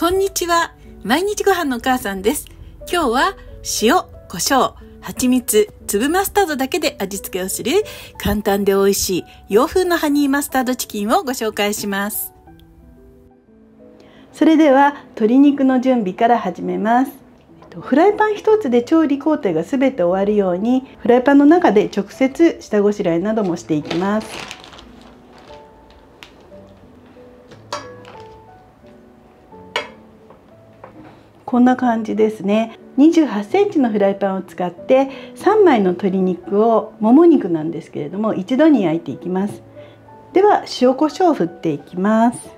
こんにちは。毎日ご飯のお母さんです。今日は塩、胡椒、蜂蜜、粒マスタードだけで味付けをする簡単で美味しい洋風のハニーマスタードチキンをご紹介します。それでは鶏肉の準備から始めます。フライパン一つで調理工程がすべて終わるように、フライパンの中で直接下ごしらえなどもしていきます。こんな感じですね。28センチのフライパンを使って3枚の鶏肉を、もも肉なんですけれども、一度に焼いていきます。では塩コショウを振っていきます。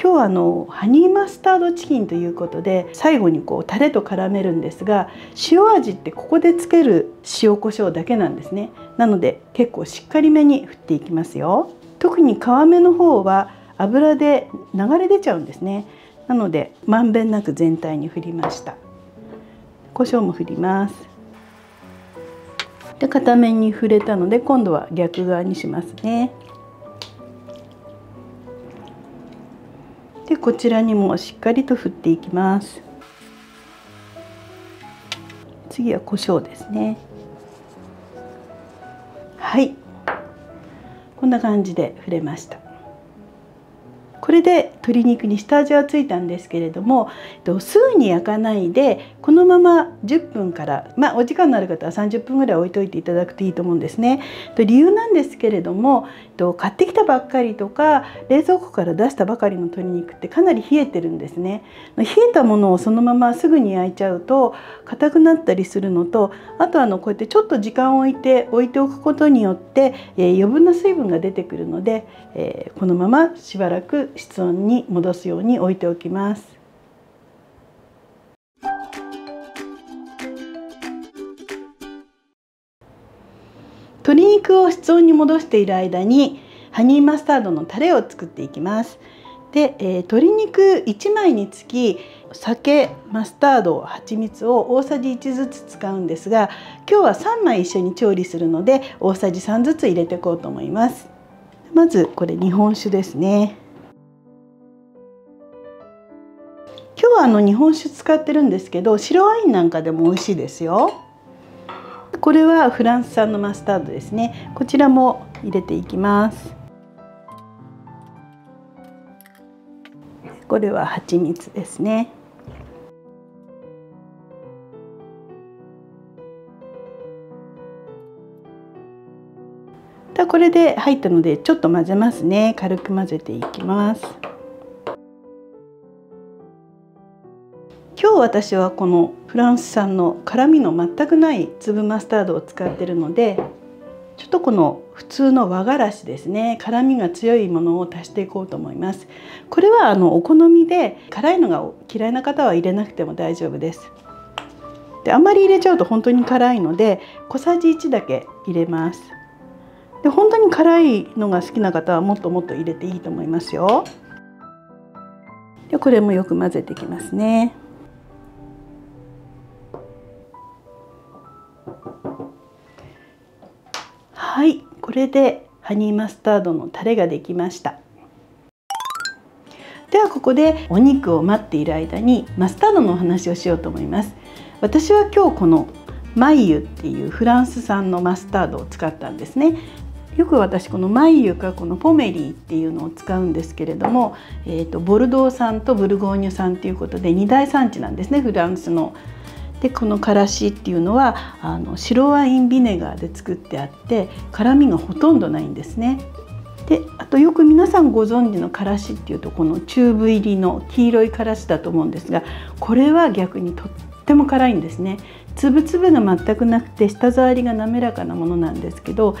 今日はハニーマスタードチキンということで、最後にタレと絡めるんですが、塩味ってここでつける塩コショウだけなんですね。なので結構しっかりめに振っていきますよ。特に皮目の方は油で流れ出ちゃうんですね。なのでまんべんなく全体に振りました。胡椒も振ります。で、片面に触れたので今度は逆側にしますね。で、こちらにもしっかりと振っていきます。次は胡椒ですね。はい、こんな感じで振れました。これで鶏肉に下味はついたんですけれども、すぐに焼かないでこのまま10分から、お時間のある方は30分ぐらい置いといていただくといいと思うんですね。理由なんですけれども、買ってきたばっかりとか冷蔵庫から出したばかりの鶏肉ってかなり冷えてるんですね。冷えたものをそのまますぐに焼いちゃうと硬くなったりするのと、あとこうやってちょっと時間を置いておくことによって、余分な水分が出てくるので、このまましばらく室温に戻すように置いておきます。鶏肉を室温に戻している間にハニーマスタードのタレを作っていきます。で、鶏肉1枚につき酒、マスタード、蜂蜜を大さじ1ずつ使うんですが、今日は3枚一緒に調理するので大さじ3ずつ入れていこうと思います。まずこれ日本酒ですね。今日は日本酒使ってるんですけど、白ワインなんかでも美味しいですよ。これはフランス産のマスタードですね。こちらも入れていきます。これは蜂蜜ですね。これで入ったのでちょっと混ぜますね。軽く混ぜていきます。今日私はこのフランス産の辛みの全くない粒マスタードを使ってるので、ちょっとこの普通の和がらしですね、辛みが強いものを足していこうと思います。これはお好みで辛いのが嫌いな方は入れなくても大丈夫です。で、あんまり入れちゃうと本当に辛いので小さじ1だけ入れます。で、本当に辛いのが好きな方はもっともっと入れていいと思いますよ。で、これもよく混ぜていきますね。はい、これでハニーマスタードのタレができました。ではここでお肉を待っている間にマスタードのお話をしようと思います。私は今日このマイユっていうフランス産のマスタードを使ったんですね。よく私このマイユかこのポメリーっていうのを使うんですけれども、ボルドー産とブルゴーニュ産ということで2大産地なんですね、フランスの。で、このからしっていうのは白ワインビネガーで作ってあって辛みがほとんどないんですね。で、あとよく皆さんご存知のからしっていうとこのチューブ入りの黄色いからしだと思うんですが、これは逆にとっても辛いんですね。粒々が全くなくて舌触りが滑らかなものなんですけど、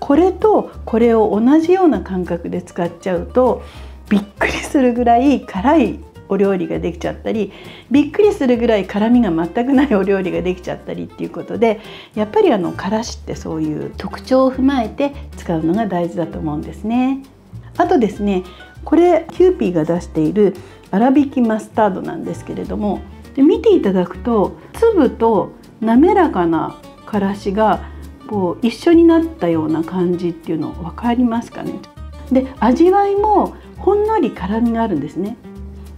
これとこれを同じような感覚で使っちゃうとびっくりするぐらい辛いお料理ができちゃったり、びっくりするぐらい辛みが全くないお料理ができちゃったりっていうことで、やっぱりからしってそういう特徴を踏まえて使うのが大事だと思うんですね。あとですね、これキユーピーが出している粗挽きマスタードなんですけれども、で見ていただくと粒と滑らかなからしがこう一緒になったような感じっていうの分かりますかね。で、味わいもほんのり辛みがあるんですね。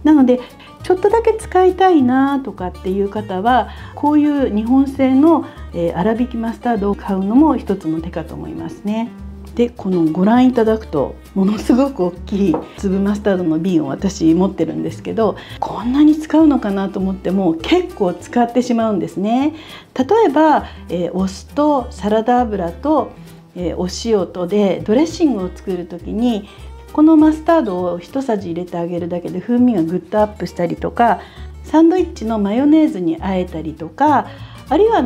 なのでちょっとだけ使いたいなとかっていう方は、こういう日本製の粗挽きマスタードを買うのも一つの手かと思いますね。でこのご覧いただくとものすごく大きい粒マスタードの瓶を私持ってるんですけど、こんなに使うのかなと思っても結構使ってしまうんですね。例えば、お酢とサラダ油と、お塩とでドレッシングを作る時にこのマスタードを一さじ入れてあげるだけで風味がぐっとアップしたりとか、サンドイッチのマヨネーズにあえたりとか、あるいは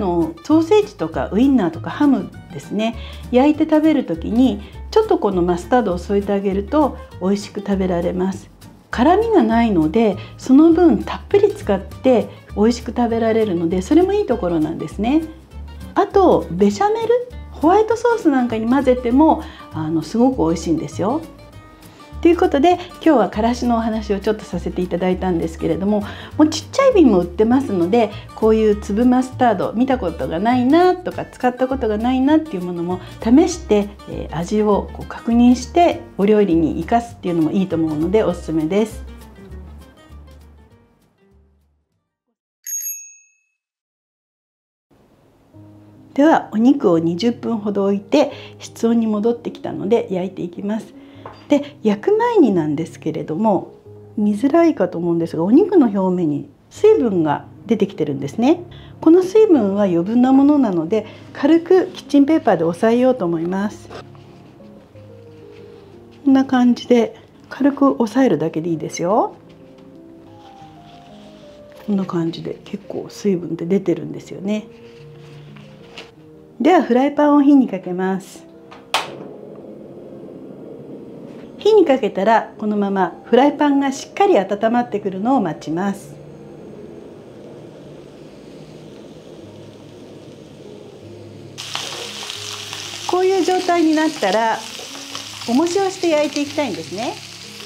ソーセージとかウインナーとかハムですね、焼いて食べる時にちょっとこのマスタードを添えてあげると美味しく食べられます。辛みがないのでその分たっぷり使って美味しく食べられるので、それもいいところなんですね。あとベシャメル、ホワイトソースなんかに混ぜてもすごく美味しいんですよ。ということで今日はからしのお話をちょっとさせていただいたんですけれども、もうちっちゃい瓶も売ってますので、こういう粒マスタード見たことがないなとか使ったことがないなっていうものも試して、味をこう確認してお料理に生かすっていうのもいいと思うのでおすすめです。ではお肉を20分ほど置いて室温に戻ってきたので焼いていきます。で焼く前になんですけれども、見づらいかと思うんですが、お肉の表面に水分が出てきてるんですね。この水分は余分なものなので軽くキッチンペーパーで押さえようと思います。こんな感じで軽く押さえるだけでいいですよ。こんな感じで結構水分って出てるんですよね。ではフライパンを火にかけます。火にかけたらこのままフライパンがしっかり温まってくるのを待ちます。こういう状態になったら重しをして焼いていきたいんですね。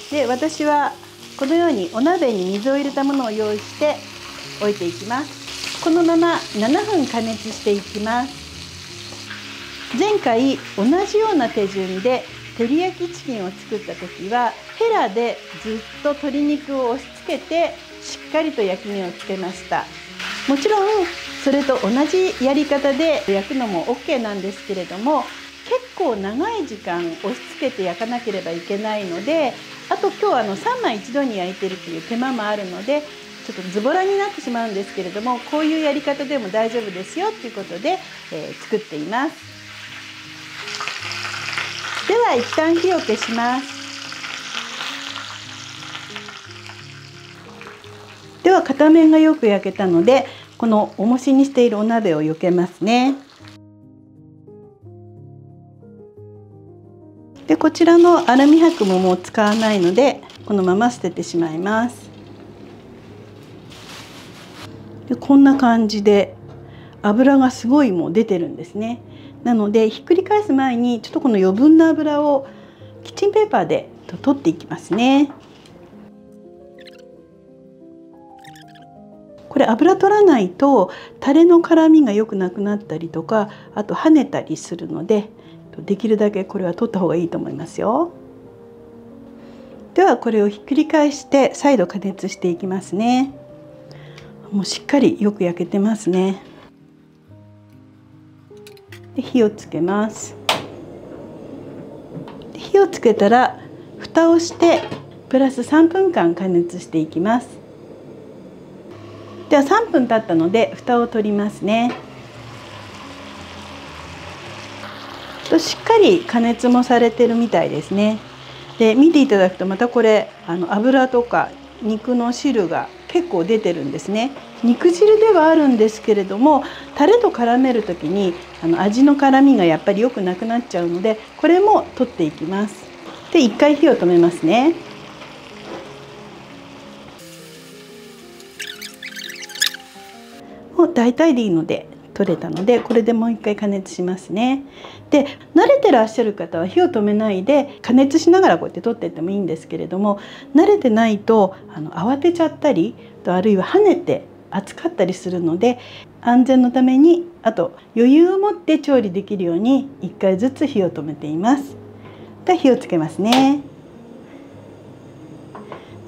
で私はこのようにお鍋に水を入れたものを用意しておいていきます。このまま7分加熱していきます。前回同じような手順で照り焼きチキンを作った時はヘラでずっと鶏肉を押し付けてしっかりと焼き目をつけました。もちろんそれと同じやり方で焼くのも OK なんですけれども、結構長い時間押し付けて焼かなければいけないので、あと今日3枚一度に焼いてるっていう手間もあるのでちょっとズボラになってしまうんですけれども、こういうやり方でも大丈夫ですよっていうことで、作っています。では一旦火を消します。では片面がよく焼けたので、この重しにしているお鍋をよけますね。でこちらのアルミ箔ももう使わないのでこのまま捨ててしまいます。でこんな感じで油がすごいもう出てるんですね。なのでひっくり返す前にちょっとこの余分な油をキッチンペーパーで取っていきますね。これ油取らないとタレの絡みが良くなくなったりとか、あと跳ねたりするので、できるだけこれは取った方がいいと思いますよ。ではこれをひっくり返して再度加熱していきますね。もうしっかりよく焼けてますね。で火をつけます。で火をつけたら蓋をしてプラス3分間加熱していきます。では3分経ったので蓋を取りますね。としっかり加熱もされてるみたいですね。で見ていただくとまたこれ油とか肉の汁が結構出てるんですね。肉汁ではあるんですけれども、タレと絡める時に味の絡みがやっぱり良くなくなっちゃうので、これも取っていきます。で一回火を止めますね。もう大体でいいので取れたので、これでもう一回加熱しますね。で慣れてらっしゃる方は火を止めないで加熱しながらこうやって取っていってもいいんですけれども、慣れてないと慌てちゃったり、あるいは跳ねて熱かったりするので、安全のためにあと余裕を持って調理できるように1回ずつ火を止めています。で火をつけますね。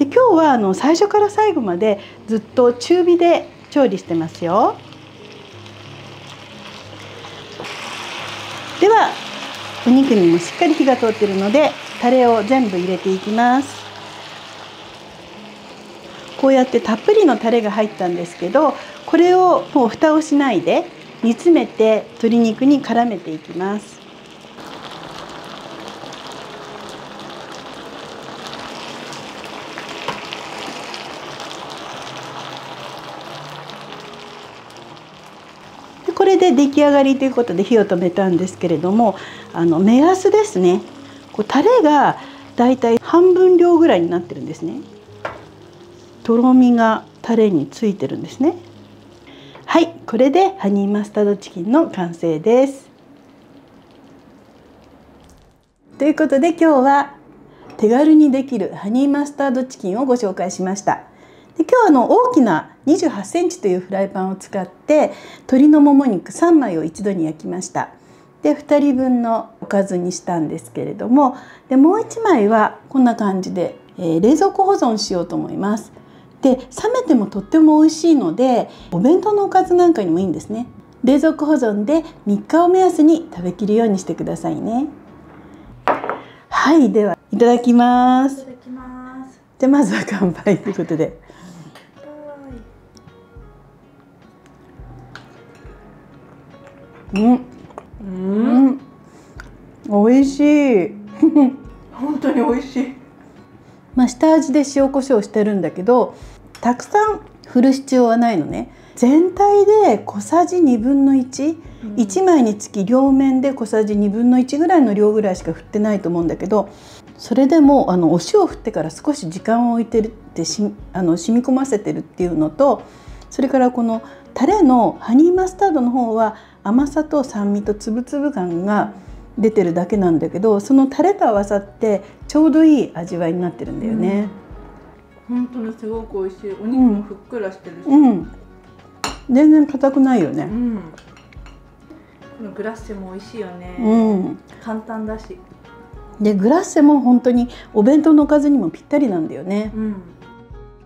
で今日は最初から最後までずっと中火で調理してますよ。ではお肉にもしっかり火が通っているのでタレを全部入れていきます。こうやってたっぷりのタレが入ったんですけど、これをもう蓋をしないで煮詰めて鶏肉に絡めていきます。でこれで出来上がりということで火を止めたんですけれども、目安ですね。こうタレがだいたい半分量ぐらいになってるんですね。とろみがタレについてるんですね。はい、これでハニーマスタードチキンの完成です。ということで今日は手軽にできるハニーマスタードチキンをご紹介しました。で今日は大きな28センチというフライパンを使って鶏のもも肉3枚を一度に焼きました。で2人分のおかずにしたんですけれども、でもう1枚はこんな感じで、冷蔵庫保存しようと思います。で冷めてもとっても美味しいのでお弁当のおかずなんかにもいいんですね。冷蔵庫保存で3日を目安に食べきるようにしてくださいね。はい、ではいただきます。でまずは乾杯ということで、美味しい本当に美味しい。まあ下味で塩コショウしてるんだけど、たくさん振る必要はないのね。全体で小さじ2分の1、1枚につき両面で小さじ2分の1ぐらいの量ぐらいしか振ってないと思うんだけど、それでもお塩を振ってから少し時間を置いてるって染み込ませてるっていうのと、それからこのタレのハニーマスタードの方は甘さと酸味とつぶつぶ感が出てるだけなんだけど、そのタレと合わさってちょうどいい味わいになってるんだよね。本当にすごく美味しい。お肉もふっくらしてるし、全然硬くないよね。このグラッセも美味しいよね。簡単だし。でグラッセも本当にお弁当のおかずにもぴったりなんだよね。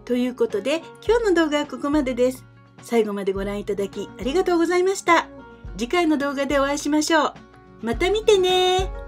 ということで今日の動画はここまでです。最後までご覧いただきありがとうございました。次回の動画でお会いしましょう。また見てねー。